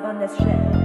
love on this ship.